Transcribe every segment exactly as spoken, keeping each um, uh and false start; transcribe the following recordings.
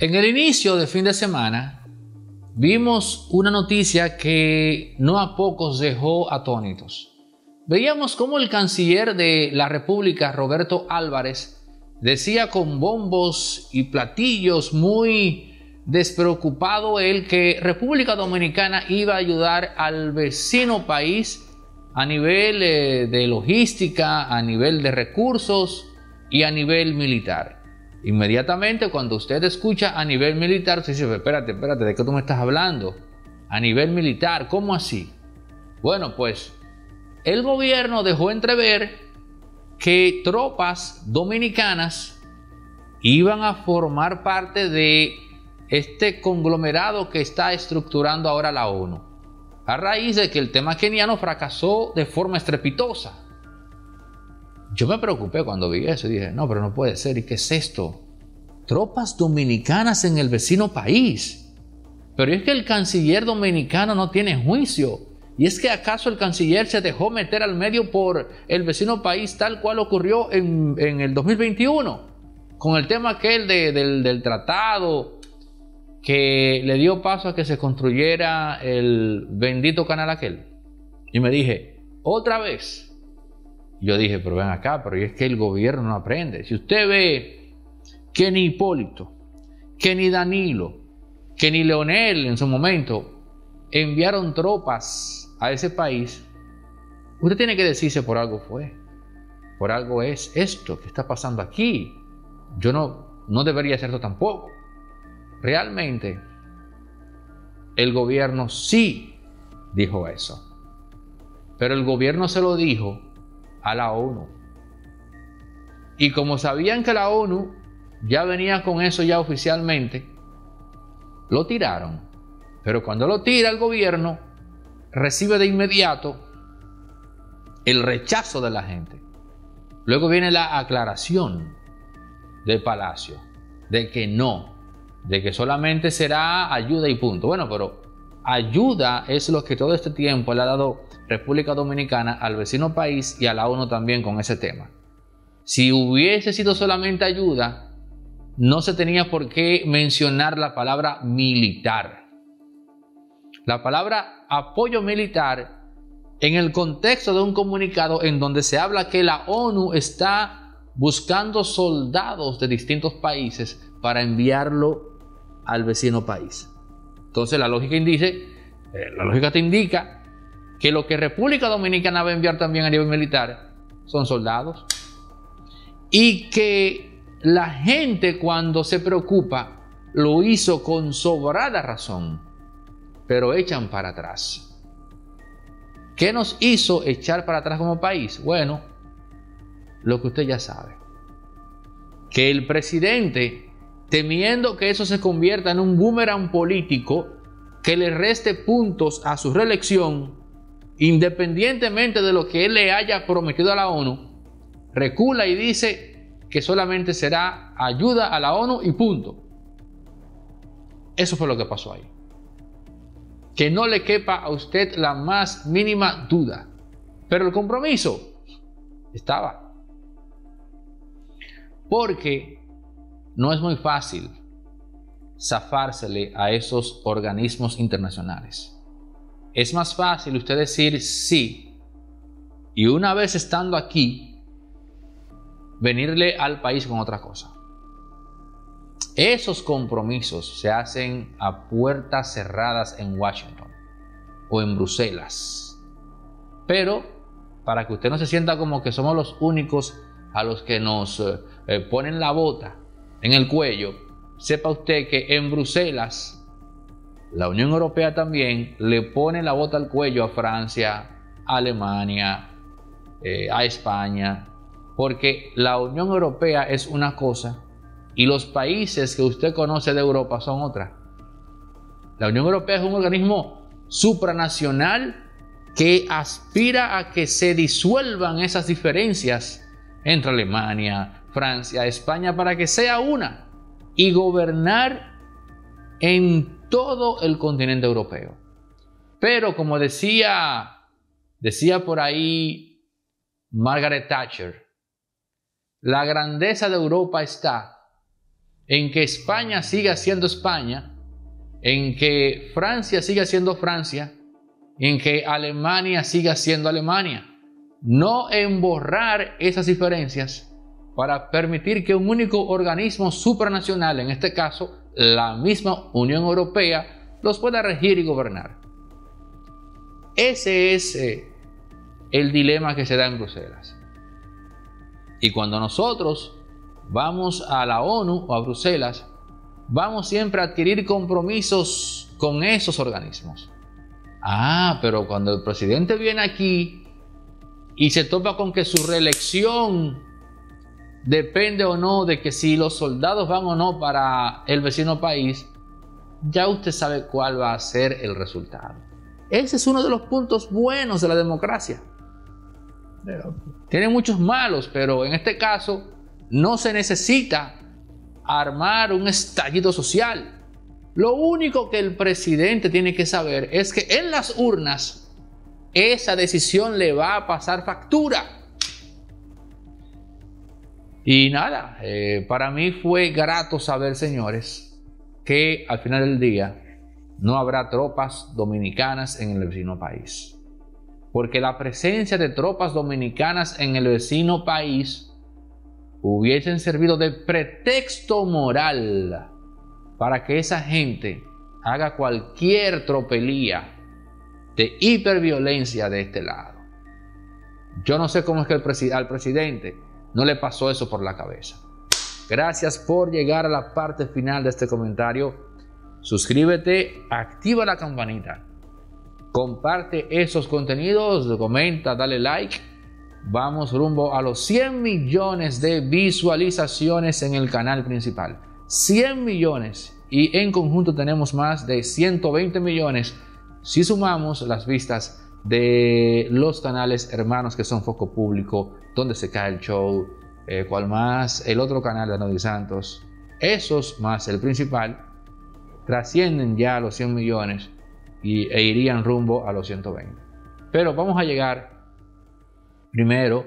En el inicio del fin de semana vimos una noticia que no a pocos dejó atónitos. Veíamos cómo el canciller de la República, Roberto Álvarez, decía con bombos y platillos, muy despreocupado él, que República Dominicana iba a ayudar al vecino país a nivel eh, de logística, a nivel de recursos y a nivel militar. Inmediatamente cuando usted escucha a nivel militar, usted dice, espérate, espérate, ¿de qué tú me estás hablando? A nivel militar, ¿cómo así? Bueno, pues el gobierno dejó entrever que tropas dominicanas iban a formar parte de este conglomerado que está estructurando ahora la ONU, a raíz de que el tema keniano fracasó de forma estrepitosa. Yo me preocupé cuando vi eso y dije, no, pero no puede ser. ¿Y qué es esto? Tropas dominicanas en el vecino país. Pero es que el canciller dominicano no tiene juicio. ¿Y es que acaso el canciller se dejó meter al medio por el vecino país, tal cual ocurrió en, en el dos mil veintiuno? Con el tema aquel de, del, del tratado que le dio paso a que se construyera el bendito canal aquel. Y me dije, otra vez. Yo dije, pero ven acá, pero es que el gobierno no aprende. Si usted ve que ni Hipólito, que ni Danilo, que ni Leonel en su momento enviaron tropas a ese país, usted tiene que decirse por algo fue, por algo es esto que está pasando aquí. Yo no, no debería hacerlo tampoco. Realmente, el gobierno sí dijo eso. Pero el gobierno se lo dijo a la ONU, y como sabían que la ONU ya venía con eso ya oficialmente, lo tiraron. Pero cuando lo tira el gobierno, recibe de inmediato el rechazo de la gente. Luego viene la aclaración del Palacio de que no, de que solamente será ayuda y punto. Bueno, pero ayuda es lo que todo este tiempo le ha dado República Dominicana al vecino país y a la ONU también con ese tema. Si hubiese sido solamente ayuda, no se tenía por qué mencionar la palabra militar. La palabra apoyo militar, en el contexto de un comunicado en donde se habla que la ONU está buscando soldados de distintos países para enviarlo al vecino país. Entonces la lógica indice, la lógica te indica que lo que República Dominicana va a enviar también a nivel militar son soldados, y que la gente cuando se preocupa lo hizo con sobrada razón, pero echan para atrás. ¿Qué nos hizo echar para atrás como país? Bueno, lo que usted ya sabe, que el presidente, temiendo que eso se convierta en un boomerang político que le reste puntos a su reelección, independientemente de lo que él le haya prometido a la ONU, recula y dice que solamente será ayuda a la ONU y punto. Eso fue lo que pasó ahí. Que no le quepa a usted la más mínima duda. Pero el compromiso estaba. Porque no es muy fácil zafársele a esos organismos internacionales. Es más fácil usted decir sí y una vez estando aquí, venirle al país con otra cosa. Esos compromisos se hacen a puertas cerradas en Washington o en Bruselas. Pero para que usted no se sienta como que somos los únicos a los que nos eh, ponen la bota en el cuello, sepa usted que en Bruselas, la Unión Europea también le pone la bota al cuello a Francia, a Alemania, eh, a España, porque la Unión Europea es una cosa y los países que usted conoce de Europa son otra. La Unión Europea es un organismo supranacional que aspira a que se disuelvan esas diferencias entre Alemania, Francia, España, para que sea una y gobernar en todo el continente europeo. Pero como decía, decía por ahí Margaret Thatcher, la grandeza de Europa está en que España siga siendo España, en que Francia siga siendo Francia, en que Alemania siga siendo Alemania. No en borrar esas diferencias para permitir que un único organismo supranacional, en este caso la misma Unión Europea, los pueda regir y gobernar. Ese es eh, el dilema que se da en Bruselas. Y cuando nosotros vamos a la ONU o a Bruselas, vamos siempre a adquirir compromisos con esos organismos. Ah, pero cuando el presidente viene aquí y se topa con que su reelección depende o no de que si los soldados van o no para el vecino país, ya usted sabe cuál va a ser el resultado. Ese es uno de los puntos buenos de la democracia. Tiene muchos malos, pero en este caso no se necesita armar un estallido social. Lo único que el presidente tiene que saber es que en las urnas esa decisión le va a pasar factura. Y nada, eh, para mí fue grato saber, señores, que al final del día no habrá tropas dominicanas en el vecino país. Porque la presencia de tropas dominicanas en el vecino país hubiesen servido de pretexto moral para que esa gente haga cualquier tropelía de hiperviolencia de este lado. Yo no sé cómo es que el presi- al presidente no le pasó eso por la cabeza. Gracias por llegar a la parte final de este comentario. Suscríbete, activa la campanita, comparte esos contenidos, comenta, dale like. Vamos rumbo a los cien millones de visualizaciones en el canal principal. cien millones, y en conjunto tenemos más de ciento veinte millones si sumamos las vistas de los canales hermanos que son Foco Público, Donde se cae el show, eh, cual más el otro canal de Danilo Santos. Esos más el principal trascienden ya a los cien millones y, e irían rumbo a los ciento veinte. Pero vamos a llegar primero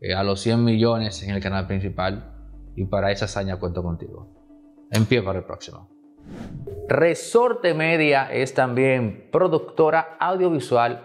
eh, a los cien millones en el canal principal, y para esa hazaña cuento contigo. En pie para el próximo. Resorte Media es también productora audiovisual,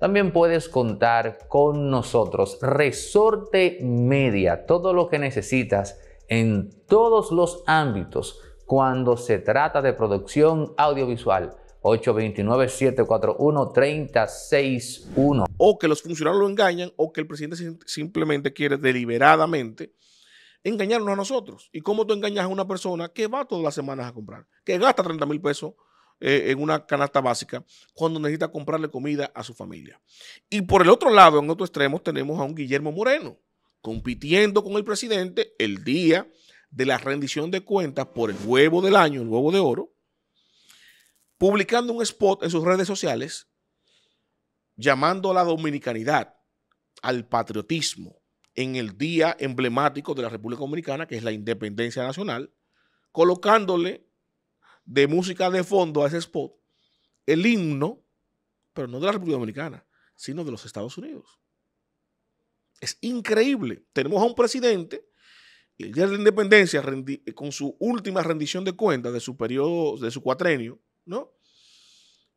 también puedes contar con nosotros. Resorte Media, todo lo que necesitas en todos los ámbitos cuando se trata de producción audiovisual. ocho dos nueve, siete cuatro uno, tres cero seis uno. O que los funcionarios lo engañan, o que el presidente simplemente quiere deliberadamente engañarnos a nosotros. ¿Y cómo tú engañas a una persona que va todas las semanas a comprar, que gasta treinta mil pesos? En una canasta básica, cuando necesita comprarle comida a su familia? Y por el otro lado, en otro extremo, tenemos a un Guillermo Moreno compitiendo con el presidente el día de la rendición de cuentas por el huevo del año, el huevo de oro, publicando un spot en sus redes sociales llamando a la dominicanidad, al patriotismo, en el día emblemático de la República Dominicana, que es la independencia nacional, colocándole de música de fondo a ese spot el himno, pero no de la República Dominicana, sino de los Estados Unidos. Es increíble. Tenemos a un presidente el día de la independencia con su última rendición de cuentas de su periodo, de su cuatrenio, ¿no?,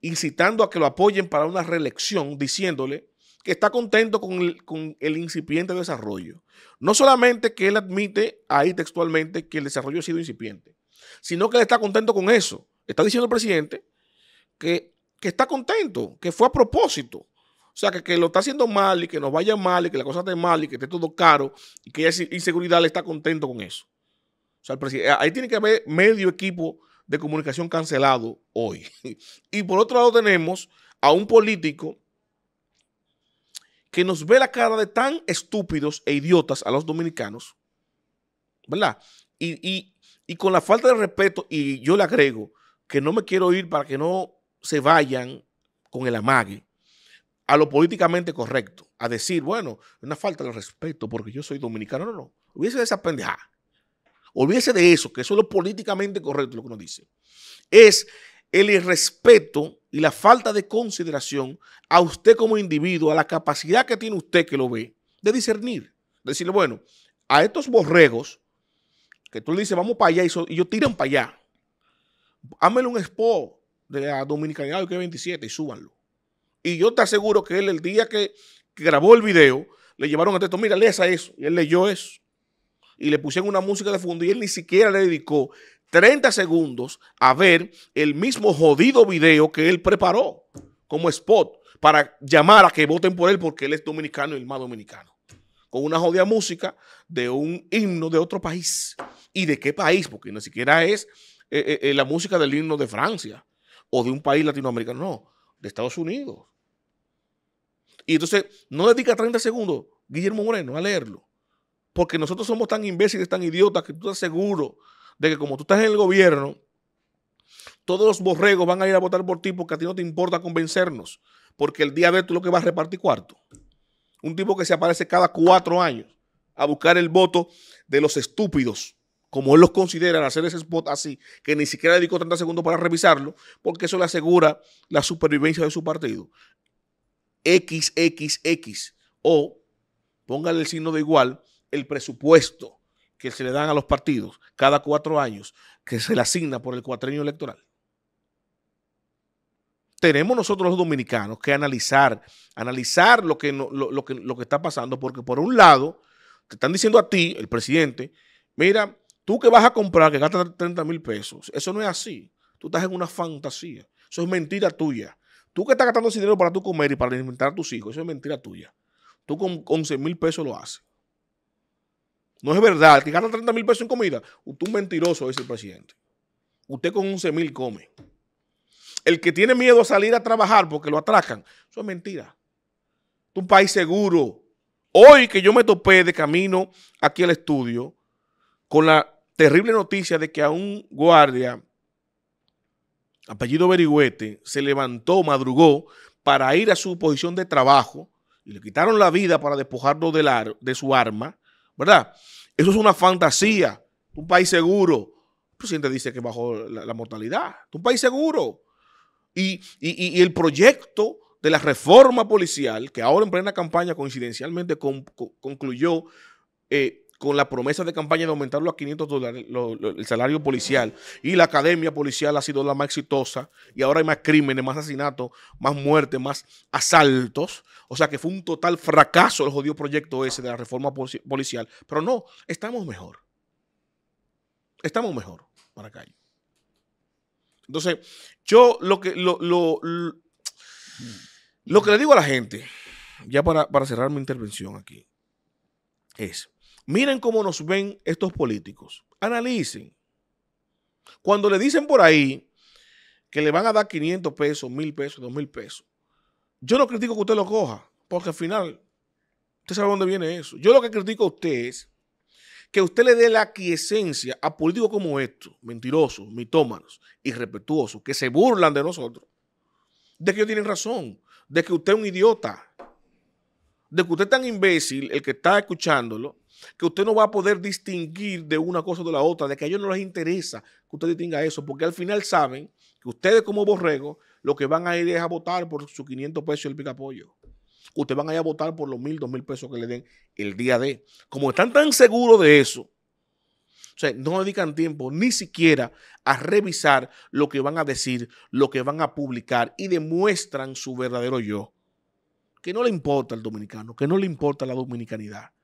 incitando a que lo apoyen para una reelección, diciéndole que está contento con el, con el incipiente desarrollo. No solamente que él admite ahí textualmente que el desarrollo ha sido incipiente, sino que él está contento con eso. Está diciendo el presidente que, que está contento, que fue a propósito. O sea, que, que lo está haciendo mal y que nos vaya mal y que la cosa esté mal y que esté todo caro y que esa inseguridad le está contento con eso. O sea, el presidente, ahí tiene que haber medio equipo de comunicación cancelado hoy. Y por otro lado tenemos a un político que nos ve la cara de tan estúpidos e idiotas a los dominicanos, ¿verdad? Y, y, y con la falta de respeto, y yo le agrego que no me quiero ir para que no se vayan con el amague a lo políticamente correcto, a decir, bueno, una falta de respeto porque yo soy dominicano. No, no, no. Olvídese de esa pendejada. Olvídese de eso, que eso es lo políticamente correcto, lo que nos dice. Es el irrespeto y la falta de consideración a usted como individuo, a la capacidad que tiene usted que lo ve, de discernir. Decirle, bueno, a estos borregos, que tú le dices, vamos para allá, y, so, y ellos tiran para allá. Hámele un expo de la Dominicanidad del Q veintisiete y súbanlo. Y yo te aseguro que él, el día que, que grabó el video, le llevaron a texto, mira, lees a eso. Y él leyó eso. Y le pusieron una música de fondo y él ni siquiera le dedicó treinta segundos a ver el mismo jodido video que él preparó como spot para llamar a que voten por él porque él es dominicano y el más dominicano. Con una jodida música de un himno de otro país. ¿Y de qué país? Porque ni siquiera es eh, eh, la música del himno de Francia o de un país latinoamericano, no, de Estados Unidos. Y entonces no dedica treinta segundos Guillermo Moreno a leerlo. Porque nosotros somos tan imbéciles, tan idiotas, que tú estás seguro de que como tú estás en el gobierno, todos los borregos van a ir a votar por ti porque a ti no te importa convencernos. Porque el día de tú lo que vas a repartir cuarto. Un tipo que se aparece cada cuatro años a buscar el voto de los estúpidos, como él los considera, al hacer ese spot así, que ni siquiera dedicó treinta segundos para revisarlo, porque eso le asegura la supervivencia de su partido. equis equis equis o, póngale el signo de igual, el presupuesto que se le dan a los partidos cada cuatro años, que se le asigna por el cuatrienio electoral. Tenemos nosotros los dominicanos que analizar, analizar lo que, lo, lo que, lo que está pasando, porque por un lado te están diciendo a ti, el presidente, mira, tú que vas a comprar, que gastas treinta mil pesos, eso no es así, tú estás en una fantasía, eso es mentira tuya. Tú que estás gastando ese dinero para tú comer y para alimentar a tus hijos, eso es mentira tuya. Tú con once mil pesos lo haces. No es verdad, que gasta treinta mil pesos en comida. Usted un mentiroso, es el presidente. Usted con once mil come. El que tiene miedo a salir a trabajar porque lo atracan, eso es mentira. Es un país seguro. Hoy que yo me topé de camino aquí al estudio con la terrible noticia de que a un guardia, apellido Berigüete, se levantó, madrugó para ir a su posición de trabajo y le quitaron la vida para despojarlo de, la, de su arma. ¿Verdad? Eso es una fantasía. Un país seguro. El presidente dice que bajó la, la mortalidad. Un país seguro. Y, y, y el proyecto de la reforma policial, que ahora en plena campaña coincidencialmente con, con, concluyó eh, con la promesa de campaña de aumentarlo a quinientos dólares, lo, lo, el salario policial. Y la academia policial ha sido la más exitosa. Y ahora hay más crímenes, más asesinatos, más muertes, más asaltos. O sea que fue un total fracaso el jodido proyecto ese de la reforma policial. Pero no, estamos mejor. Estamos mejor para acá. Entonces, yo lo que lo, lo, lo, lo que le digo a la gente, ya para, para cerrar mi intervención aquí, es, miren cómo nos ven estos políticos. Analicen. Cuando le dicen por ahí que le van a dar quinientos pesos, mil pesos, dos mil pesos, yo no critico que usted lo coja, porque al final usted sabe dónde viene eso. Yo lo que critico a usted es que usted le dé la aquiescencia a políticos como estos, mentirosos, mitómanos, irrespetuosos, que se burlan de nosotros, de que ellos tienen razón, de que usted es un idiota, de que usted es tan imbécil, el que está escuchándolo, que usted no va a poder distinguir de una cosa o de la otra, de que a ellos no les interesa que usted distinga eso, porque al final saben que ustedes como borregos lo que van a ir es a votar por sus quinientos pesos el picapollo. Ustedes van a ir a votar por los mil, dos mil pesos que le den el día de. Como están tan seguros de eso, o sea, no dedican tiempo ni siquiera a revisar lo que van a decir, lo que van a publicar y demuestran su verdadero yo. Que no le importa al dominicano, que no le importa la dominicanidad.